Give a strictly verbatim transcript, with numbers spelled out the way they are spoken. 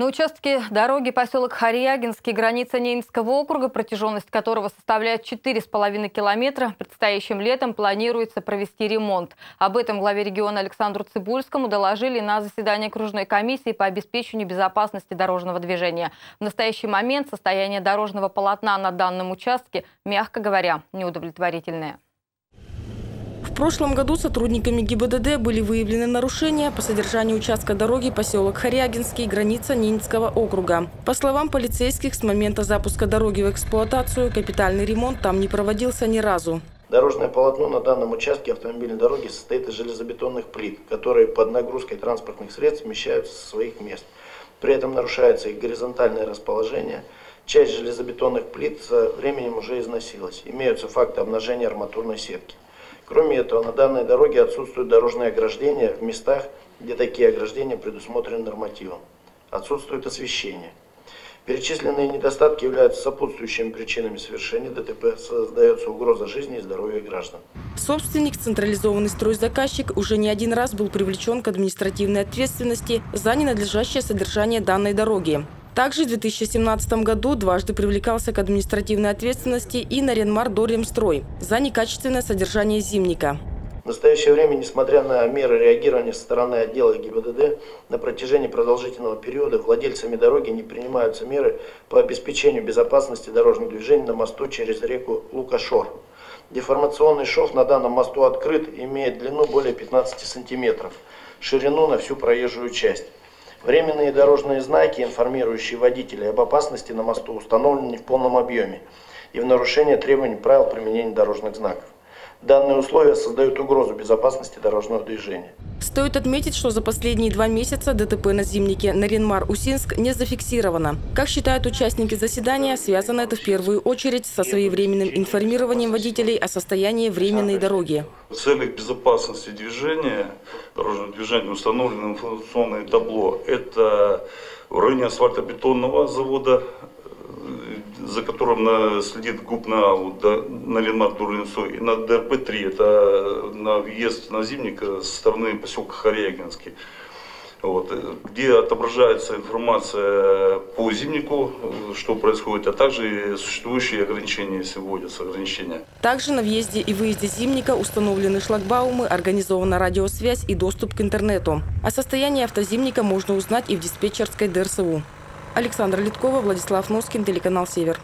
На участке дороги поселок Харьягинский, граница Ненецкого округа, протяженность которого составляет четыре с половиной километра, предстоящим летом планируется провести ремонт. Об этом главе региона Александру Цыбульскому доложили на заседании окружной комиссии по обеспечению безопасности дорожного движения. В настоящий момент состояние дорожного полотна на данном участке, мягко говоря, неудовлетворительное. В прошлом году сотрудниками ГИБДД были выявлены нарушения по содержанию участка дороги поселок Харьягинский, граница Ненецкого округа. По словам полицейских, с момента запуска дороги в эксплуатацию капитальный ремонт там не проводился ни разу. Дорожное полотно на данном участке автомобильной дороги состоит из железобетонных плит, которые под нагрузкой транспортных средств смещаются со своих мест. При этом нарушается их горизонтальное расположение. Часть железобетонных плит со временем уже износилась. Имеются факты обнажения арматурной сетки. Кроме этого, на данной дороге отсутствуют дорожные ограждения в местах, где такие ограждения предусмотрены нормативом. Отсутствует освещение. Перечисленные недостатки являются сопутствующими причинами совершения ДТП. Создается угроза жизни и здоровья граждан. Собственник, централизованный стройзаказчик, уже не один раз был привлечен к административной ответственности за ненадлежащее содержание данной дороги. Также в две тысячи семнадцатом году дважды привлекался к административной ответственности и Нарьян-Мар за некачественное содержание зимника. В настоящее время, несмотря на меры реагирования со стороны отдела ГИБДД, на протяжении продолжительного периода владельцами дороги не принимаются меры по обеспечению безопасности дорожного движения на мосту через реку Лукашор. Деформационный шов на данном мосту открыт и имеет длину более пятнадцати сантиметров, ширину на всю проезжую часть. Временные дорожные знаки, информирующие водителей об опасности на мосту, установлены не в полном объеме и в нарушение требований правил применения дорожных знаков. Данные условия создают угрозу безопасности дорожного движения. Стоит отметить, что за последние два месяца ДТП на зимнике Нарьян-Мар-Усинск не зафиксировано. Как считают участники заседания, связано это в первую очередь со своевременным информированием водителей о состоянии временной дороги. В целях безопасности движения, дорожного движения установлено информационное табло. Это в районе асфальтобетонного завода, за которым следит ГУП НАО, на Ленмар-Туренцов, и на Д Р П три, это на въезд на зимник со стороны поселка Харьягинский, вот, где отображается информация по зимнику, что происходит, а также существующие ограничения, если вводятся ограничения. Также на въезде и выезде зимника установлены шлагбаумы, организована радиосвязь и доступ к интернету. О состоянии автозимника можно узнать и в диспетчерской Д Р С У. Александр Литков, Владислав Носкин, телеканал Север.